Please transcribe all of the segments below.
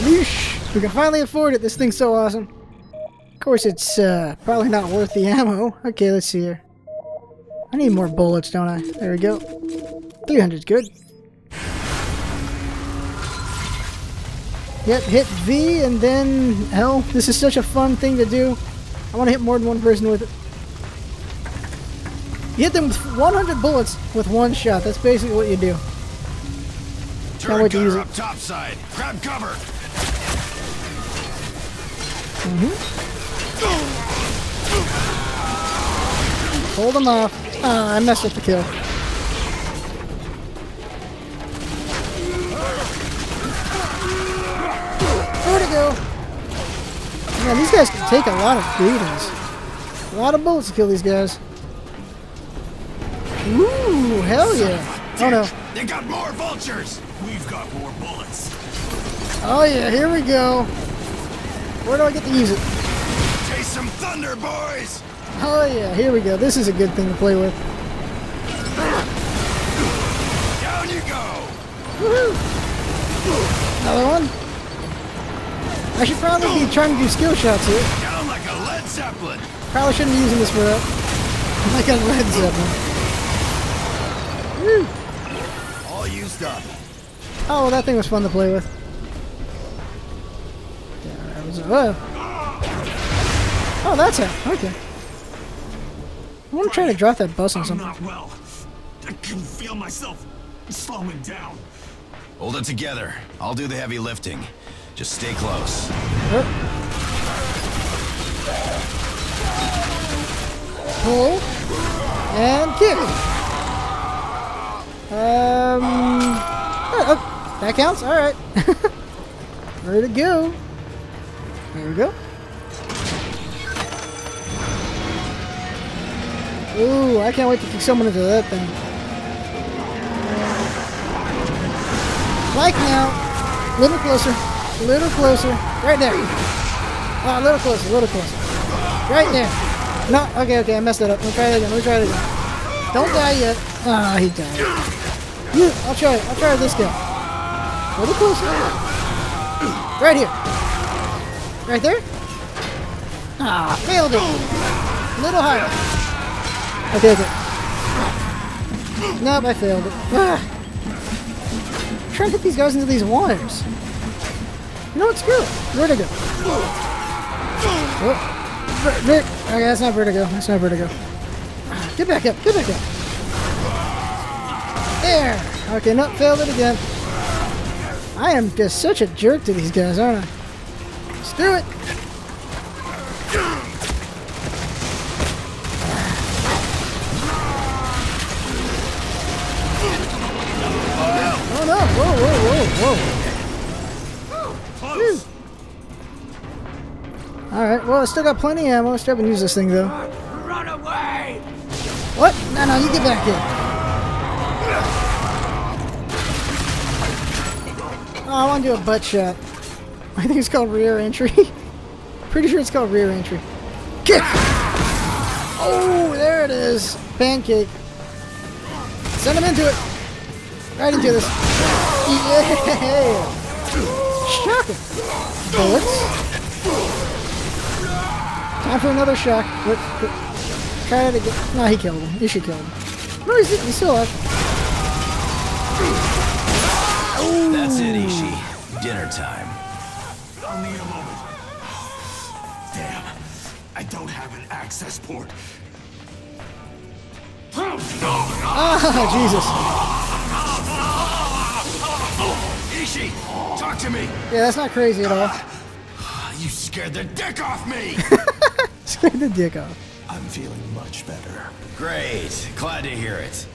Yeesh. We can finally afford it. This thing's so awesome. Of course, it's probably not worth the ammo. Okay, let's see here. I need more bullets, don't I? There we go. 300's good. Yep, hit V and then L. This is such a fun thing to do. I want to hit more than one person with it. You hit them with 100 bullets with one shot. That's basically what you do. Can't wait to use it. Top side. Grab cover. Mm-hmm. Hold them off. I messed up the kill. Vertigo! Man, these guys can take a lot of beatings. A lot of bullets to kill these guys. Ooh, hell yeah! Oh no. They got more vultures! We've got more bullets. Oh yeah, here we go. Where do I get to use it? Taste some thunder, boys! Oh yeah, here we go. This is a good thing to play with. Down you go! Woohoo! Another one? I should probably be trying to do skill shots here. Down like a lead zeppelin. Probably shouldn't be using this for that. Like a lead zeppelin. Woo. All used up. Oh, that thing was fun to play with. Yeah, that was oh, that's it. Okay. I want to try to drop that bus on something. I'm not well. I can feel myself slowing down. Hold it together. I'll do the heavy lifting. Just stay close. Pull. And kick. Oh, that counts? Alright. Where to go? There we go. Ooh, I can't wait to kick someone into that thing. Like now. A little closer. A little closer. Right there. Oh, a little closer. A little closer. Right there. No. Okay, okay. I messed that up. Let me try it again. Let me try it again. Don't die yet. Ah, oh, he died. Yeah, I'll try it. I'll try this guy. A little closer. Right here. Right there. Ah, failed it. A little higher. Okay, okay. Nope, I failed it. Ah. I'm trying to get these guys into these wires. No, it's good. Vertigo. Oh. Okay, that's not vertigo. That's not vertigo. Get back up. Get back up. There. Okay, nope. Failed it again. I am just such a jerk to these guys, aren't I? Let's do it. Oh, no. Whoa, whoa, whoa, whoa. Alright, well, I still got plenty of ammo. Let's try and use this thing, though. Run away! What? No, no, you get back here. Oh, I want to do a butt shot. I think it's called rear entry. Pretty sure it's called rear entry. Kick! Oh, there it is. Pancake. Send him into it. Right into this. Yeah! Shocking! Bullets. Time for another shock. Try it again. No, he killed him. You should kill him. No, he's still up. Ooh. That's it, Ishii. Dinner time. I'll need a moment. Damn. I don't have an access port. Ah, Jesus. Ishii! Talk to me. Yeah, that's not crazy at all. You scared the dick off me. Scared the dick off. I'm feeling much better. Great. Glad to hear it.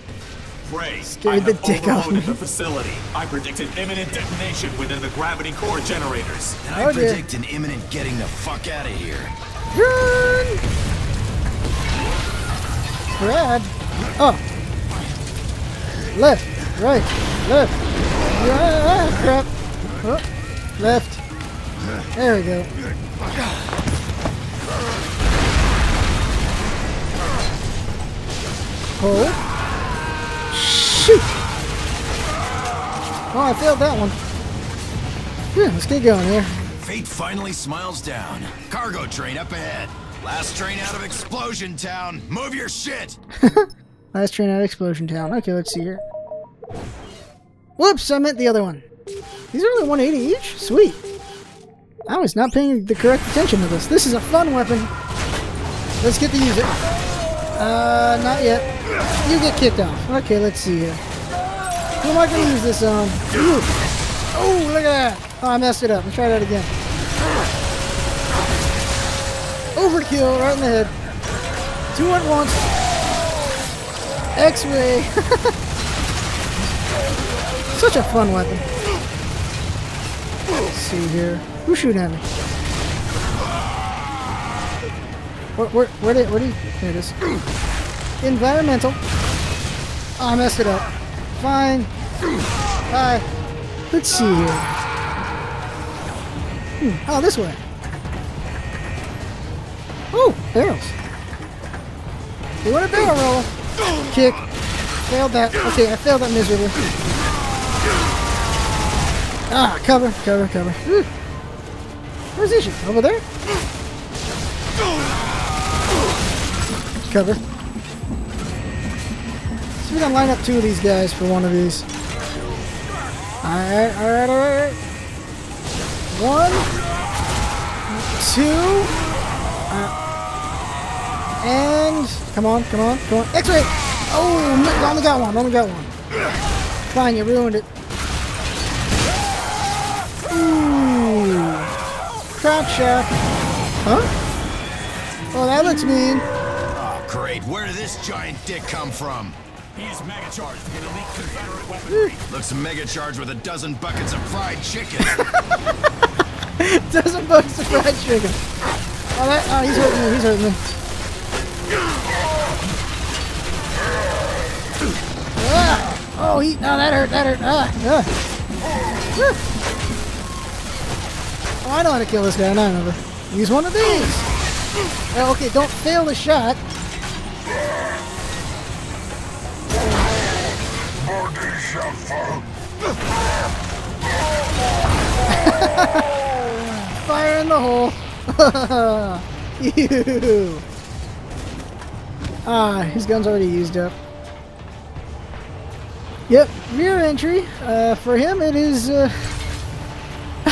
Great. Scared the dick off me. The facility. I predicted imminent detonation within the gravity core generators. And I predict an imminent getting the fuck out of here. Run! Brad. Oh. Left. Right. Left. Right. Ah, crap. Oh, left. There we go. Pull. Shoot! Oh, I failed that one. Yeah, let's get going here. Fate finally smiles down. Cargo train up ahead. Last train out of Explosion Town. Move your shit. Last train out of Explosion Town. Okay, let's see here. Whoops, I meant the other one. These are only 180 each? Sweet. I was not paying the correct attention to this. This is a fun weapon. Let's get to use it. Not yet. You get kicked off. Okay, let's see here. Who am I going to use this on? Ooh. Oh, look at that. Oh, I messed it up. Let's try that again. Overkill right in the head. Two at once. X-Way. Such a fun weapon. Let's see here. Who's shooting at me? Where did he? There it is. Environmental. Oh, I messed it up. Fine. Bye. Let's see here. Oh, this way. Oh, barrels. They want a barrel roll. Kick. Failed that. Okay, I failed that miserably. Ah, cover, cover, cover. Where's Isha? Over there? Cover. So we can line up two of these guys for one of these. Alright, alright, alright. One. Two. And... Come on, come on, come on. X-ray! Oh, I only got one, only got one. Fine, you ruined it. Gotcha. Huh? Oh, that looks mean. Oh, great. Where did this giant dick come from? He is mega-charged with elite Confederate weaponry. Looks mega-charged with a dozen buckets of fried chicken. Dozen buckets of fried chicken. Oh, that, oh, he's hurting me. He's hurting me. Ah, oh, he... No, oh, that hurt. That hurt. Ah, yeah. Ah. I know how to kill this guy, I remember. Use one of these! Oh, okay, don't fail the shot. Fire in the hole. Ew. Ah, his gun's already used up. Yep, rear entry. For him, it is...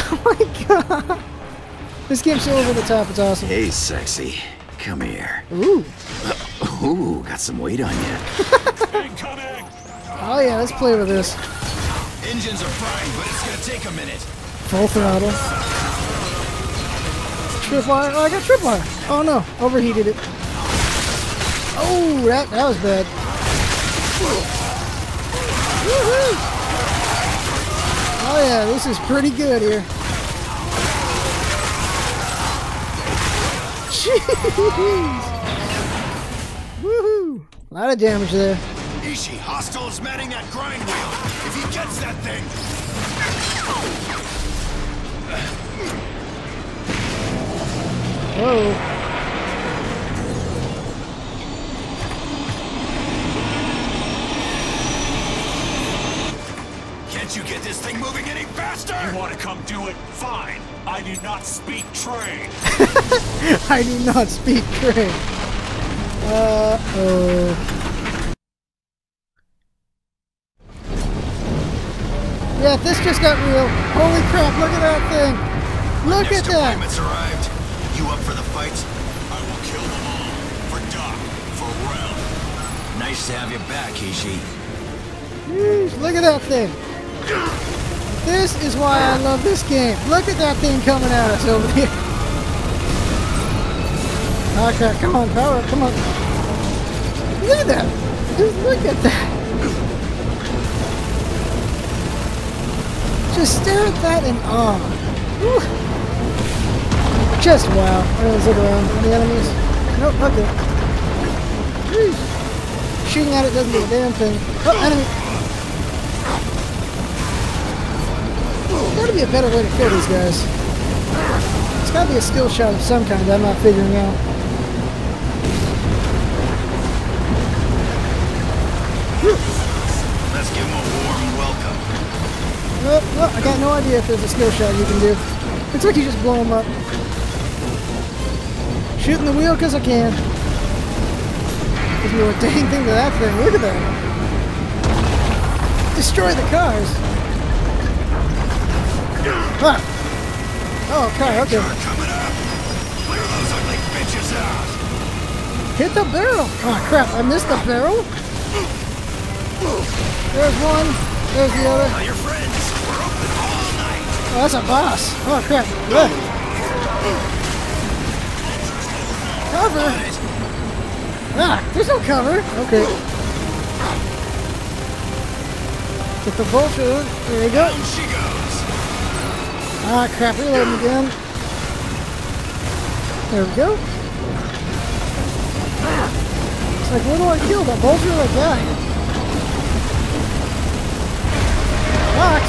Oh my god! This game's so over the top, it's awesome. Hey, sexy. Come here. Ooh. Ooh, got some weight on you. Oh yeah, let's play with this. Engines are frying, but it's gonna take a minute. Full throttle. Tripwire. Oh, I got tripwire. Oh no, overheated it. Oh, that was bad. Woohoo! Oh yeah, this is pretty good here. Jeez! Woohoo! A lot of damage there. Ishii, hostile is manning that grind wheel. If he gets that thing. Whoa! Can't you get this thing moving any faster? You want to come do it? Fine. I do not speak train. I do not speak train. Uh-oh. Yeah, this just got real. Holy crap, look at that thing. Look at that. Next deployment's arrived. You up for the fight? I will kill them all. For Doc. For Ralph. Nice to have you back, Ishii. Jeez, look at that thing. This is why I love this game. Look at that thing coming at us over here. Oh crap, come on, power, come on. Look at that. Just look at that. Just stare at that in awe. Woo. Just wow. Let's look around. Any enemies? Nope, okay. Jeez. Shooting at it doesn't do a damn thing. Oh, enemy. There's gotta be a better way to kill these guys. It's gotta be a skill shot of some kind that I'm not figuring out. Let's give him a warm welcome. Oh, I got no idea if there's a skill shot you can do. Looks like you just blow them up. Shooting the wheel because I can. Gives me a dang thing to that thing. Look at that. Destroy the cars. Huh. Oh, car, okay. Clear those ugly bitches out. Hit the barrel. Oh, crap. I missed the barrel. There's one. There's the other. Now your friends were open all night. Oh, that's a boss. Oh, crap. Look. Cover. Ah, there's no cover. Okay. Get the vulture. There you go. Ah, crap. Reload him again. There we go. It's like, what do I kill? That vulture or that guy?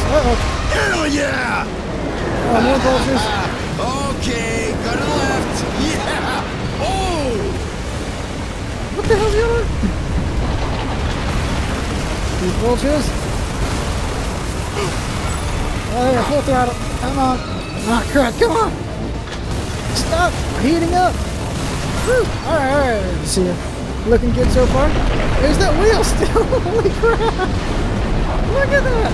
Uh-oh. Hell yeah! Oh, more vultures. Okay, go to the left. Yeah! Oh! What the hell's the other one? These vultures. Oh, yeah, full throttle. Come on. Ah, crap, come on! Stop heating up! Woo! Alright, see ya. Looking good so far. There's that wheel still! Holy crap! Look at that!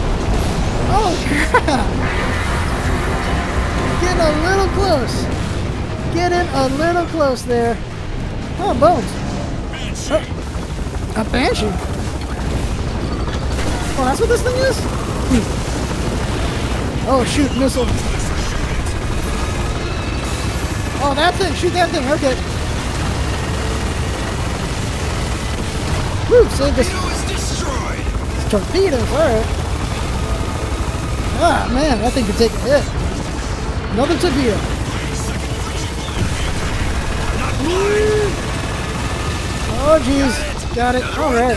Oh crap! Getting a little close. Getting a little close there. Oh, bones. Oh, a banshee. Oh, that's what this thing is? Oh shoot, missile. Oh, that thing, shoot that thing, okay. Woo, saved us. It's torpedoes, alright. Ah, man, that thing could take a hit. Another torpedo. Oh, jeez. Got it. All right.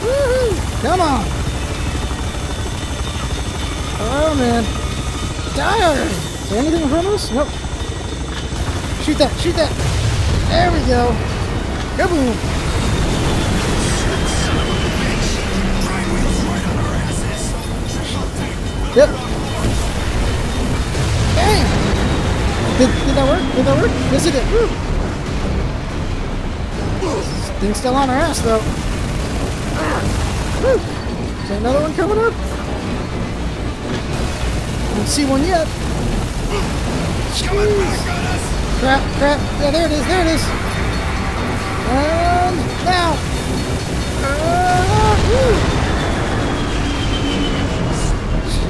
Woohoo. Come on. Oh, man. Die already. Is there anything in front of us? Nope. Shoot that. Shoot that. There we go. Kaboom. Yep. Bang! Did that work? Did that work? Yes, it did. Woo! Thing's still on our ass, though. Woo! Is there another one coming up? Don't see one yet. Jeez. Crap, crap. Yeah, there it is, there it is. And now! Woo!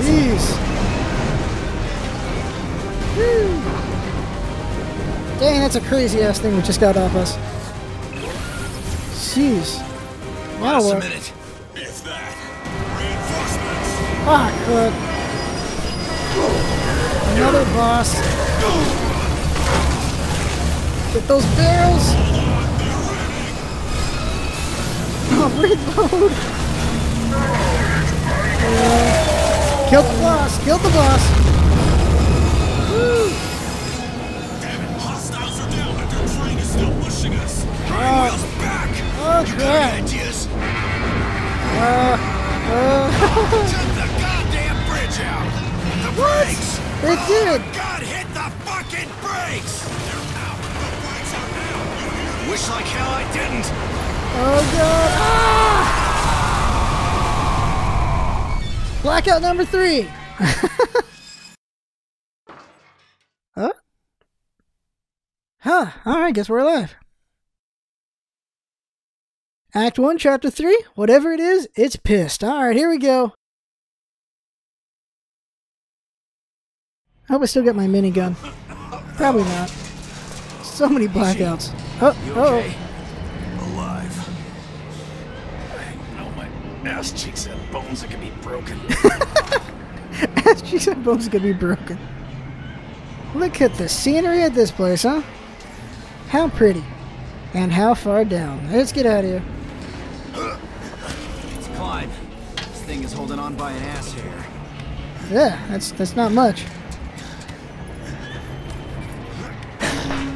Jeez. Woo. Dang, that's a crazy ass thing we just got off us. Jeez. Now what? Ah, good. Another boss. Get those barrels. Oh, reload. Kill the boss! Kill the boss! Woo! Damn it! Hostiles are down, but they're trying to stop pushing us. Hurry, wheels back! Okay. You got any ideas? Took the goddamn bridge out. The brakes! It did! Oh, God, hit the fucking brakes! They're out. The brakes are down. Wish like hell I didn't. Oh God! Ah! Blackout number 3! Huh? Huh, alright, guess we're alive. Act 1, Chapter 3, whatever it is, it's pissed. Alright, here we go. I hope I still got my minigun. Probably not. So many blackouts. Oh, you okay? Oh. Alive. I know my ass cheeks have bones that can be broken. As she said, bones could be broken. Look at the scenery at this place, huh? How pretty. And how far down. Let's get out of here. Let's climb. This thing is holding on by an ass hair. Yeah, that's not much.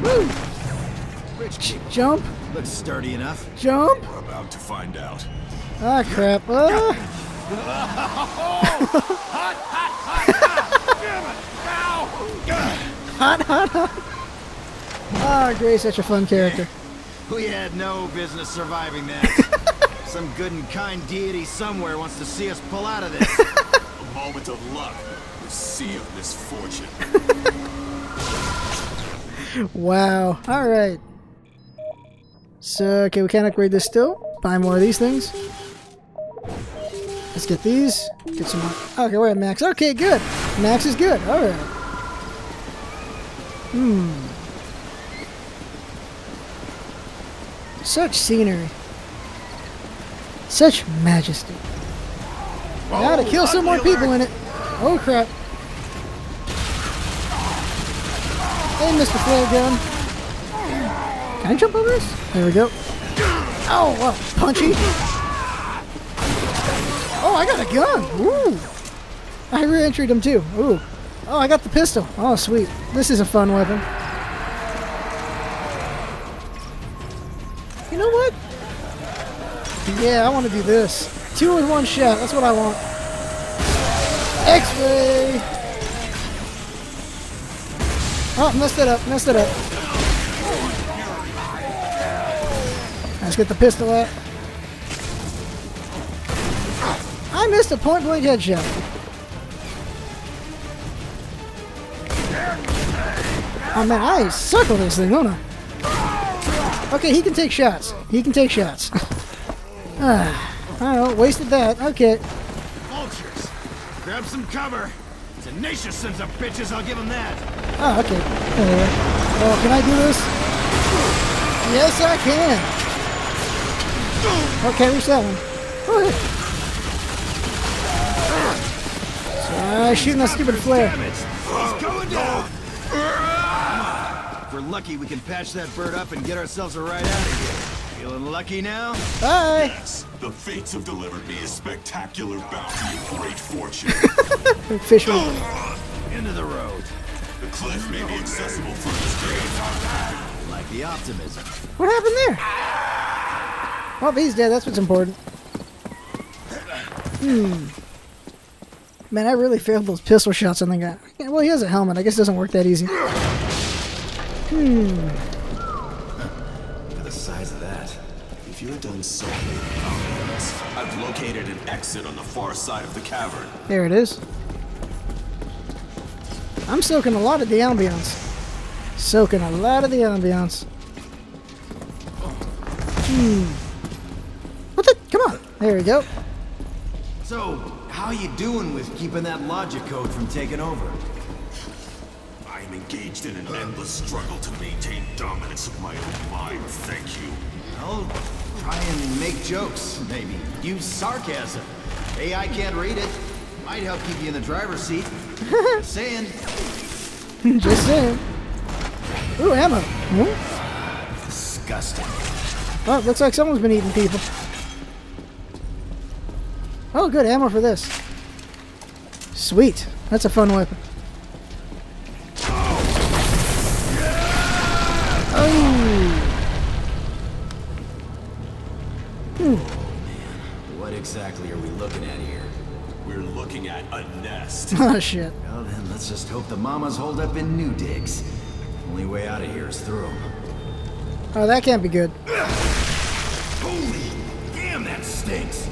Woo! Rich jump. Looks sturdy enough. Jump. We're about to find out. Ah, crap. Hot, hot, hot, hot. Damn it. Hot, hot, hot. Ah, oh, Gray's such a fun character. We had no business surviving that. Some good and kind deity somewhere wants to see us pull out of this. A moment of luck, the sea of misfortune. Wow. All right. So, okay, we can't upgrade this still. Buy more of these things. Let's get these. Get some more. Okay, we're at max. Okay, good. Max is good. All right. Such scenery. Such majesty. Oh, gotta kill some more people in it. Oh, crap. Hey, Mr. Flare Gun. Can I jump over this? There we go. Oh, wow. Punchy. Oh, I got a gun. Ooh. I re-entered him, too. Ooh. Oh, I got the pistol. Oh, sweet. This is a fun weapon. You know what? Yeah, I want to do this. 2 in 1 shot. That's what I want. X-ray. Oh, messed it up. Messed it up. Let's get the pistol out. I missed a point-blank headshot. Oh man, I suck with this thing, don't I? Okay, he can take shots. He can take shots. I wasted that. Okay. Vultures, grab some cover. Tenacious sons of bitches. I'll give them that. Oh, okay. Oh, can I do this? Yes, I can. Okay, reach that one. Okay. Shooting that stupid flare. He's going down. If we're lucky, we can patch that bird up and get ourselves a ride out of here. Feeling lucky now? Bye. Yes, the fates have delivered me a spectacular bounty and great fortune. Fisher. Into the road. The cliff may be accessible from this cave. Like the optimism. What happened there? Well, he's dead. That's what's important. Man, I really failed those pistol shots on the guy. Yeah, well, he has a helmet. I guess it doesn't work that easy. For the size of that, if you're done solving the problems, I've located an exit on the far side of the cavern. There it is. I'm soaking a lot of the ambiance. Soaking a lot of the ambiance. What the? Come on. There we go. So... how are you doing with keeping that logic code from taking over? I'm engaged in an endless struggle to maintain dominance of my own mind, thank you. Well, try and make jokes, maybe. Use sarcasm. AI can't read it. Might help keep you in the driver's seat. Just saying. Just saying. Ooh, ammo. Disgusting. Oh, looks like someone's been eating people. Oh, good ammo for this. Sweet. That's a fun weapon. Oh, man. What exactly are we looking at here? We're looking at a nest. Oh, shit. Well, then let's just hope the mamas hold up in new digs. Only way out of here is through them. Oh, that can't be good. Holy damn, that stinks.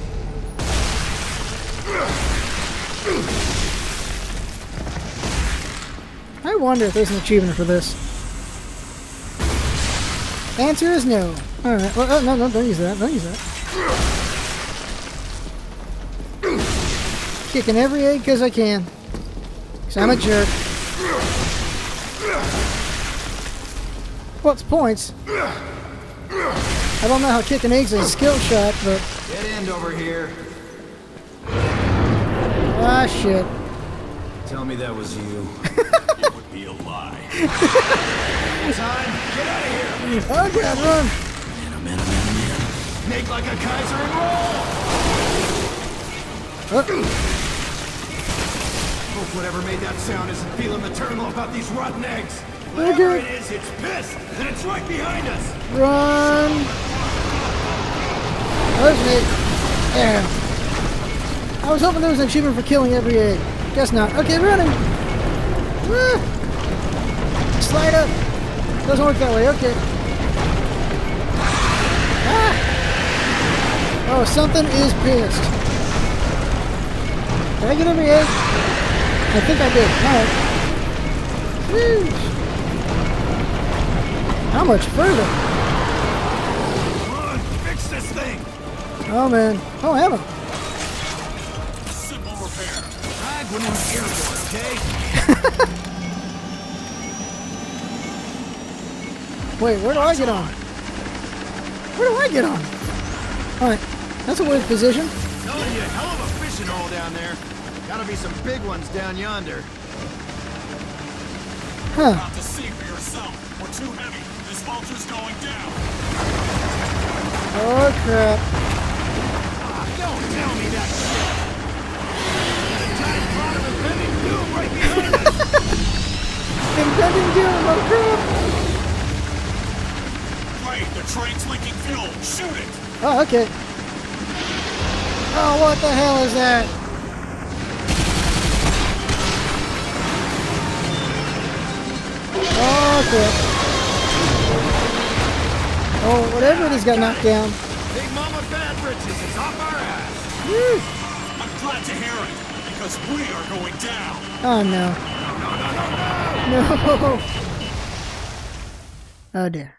I wonder if there's an achievement for this. Answer is no. Alright, well, oh, no, no, don't use that, don't use that. Kicking every egg because I can. Because I'm a jerk. Well, it's points. I don't know how kicking eggs is a skill shot, but... dead end over here. Ah, shit. Tell me that was you. It would be a lie. Time, get out of here! Oh, God, run! Man. Make like a Kaiser and roll! Hope whatever made that sound isn't feeling maternal about these rotten eggs. Whatever it is, it's pissed, and it's right behind us! Run! Okay. Damn. I was hoping there was an achievement for killing every egg. Guess not. Okay, running! Ah. Slide up! Doesn't work that way, okay. Ah. Oh, something is pissed. Did I get every egg? I think I did. Alright. Woo! How much further? Come on, fix this thing! Oh man. Oh, heaven. Simple repair. Ride when we're here, okay? Wait, where do I get on? Where do I get on? Alright, that's a weird position. Telling you, a hell of a fishing hole down there. Gotta be some big ones down yonder. Huh. About to see for yourself. We're too heavy. This vulture's going down. Oh, crap. Don't tell me that shit. The giant pot of impending doom right behind us. Impending doom, oh crap. The train's leaking fuel. Shoot it! Oh, okay. Oh, what the hell is that? Oh, crap. Oh, whatever it is got knocked down. Big Mama Bad Britches is off our ass. Woo. I'm glad to hear it, because we are going down. Oh, no. No, no, no, no, no! No! Oh, dear.